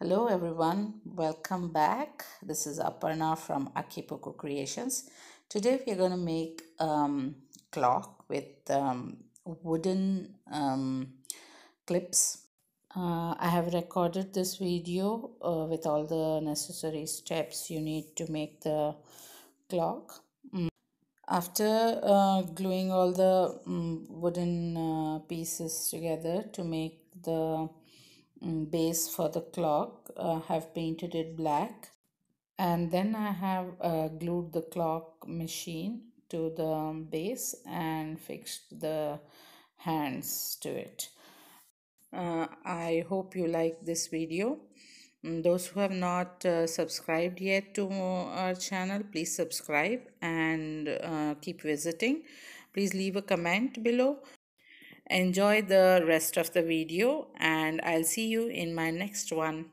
Hello everyone, welcome back. This is Aparna from Akippuku Creations. Today we are going to make a clock with wooden clips. I have recorded this video with all the necessary steps you need to make the clock. After gluing all the wooden pieces together to make the base for the clock, I have painted it black, and then I have glued the clock machine to the base and fixed the hands to it. I hope you like this video. Those who have not subscribed yet to our channel, please subscribe and keep visiting. Please leave a comment below. Enjoy the rest of the video, and I'll see you in my next one.